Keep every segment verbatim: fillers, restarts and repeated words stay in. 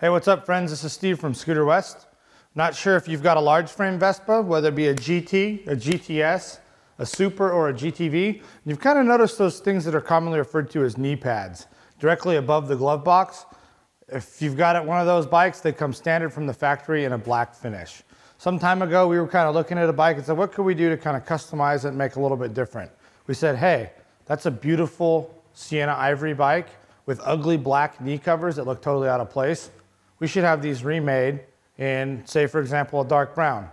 Hey, what's up friends? This is Steve from Scooter West. Not sure if you've got a large frame Vespa, whether it be a G T, a G T S, a Super, or a G T V. You've kind of noticed those things that are commonly referred to as knee pads, directly above the glove box. If you've got one of those bikes, they come standard from the factory in a black finish. Some time ago, we were kind of looking at a bike and said, what could we do to kind of customize it and make it a little bit different? We said, hey, that's a beautiful Sienna Ivory bike with ugly black knee covers that look totally out of place. We should have these remade in, say for example, a dark brown.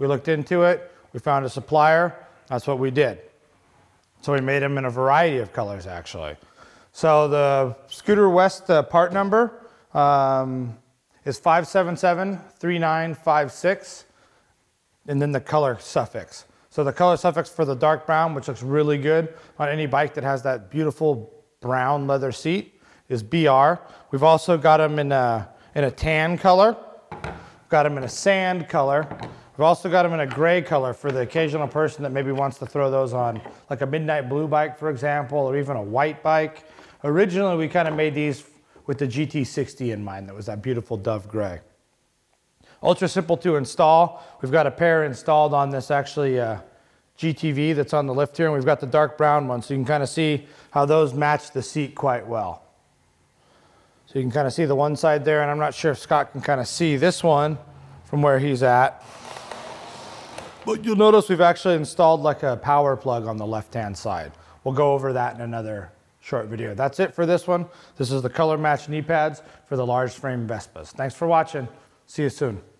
We looked into it, we found a supplier, that's what we did. So we made them in a variety of colors actually. So the Scooter West uh, part number um, is five seven seven, three nine five six, and then the color suffix. So the color suffix for the dark brown, which looks really good on any bike that has that beautiful brown leather seat, is B R. We've also got them in a, in a tan color. Got them in a sand color. We've also got them in a gray color for the occasional person that maybe wants to throw those on, like a midnight blue bike, for example, or even a white bike. Originally, we kind of made these with the G T sixty in mind. That was that beautiful dove gray. Ultra simple to install. We've got a pair installed on this actually uh, G T V that's on the lift here, and we've got the dark brown one, so you can kind of see how those match the seat quite well. So you can kind of see the one side there, and I'm not sure if Scott can kind of see this one from where he's at. But you'll notice we've actually installed like a power plug on the left-hand side. We'll go over that in another short video. That's it for this one. This is the color match knee pads for the large frame Vespas. Thanks for watching. See you soon.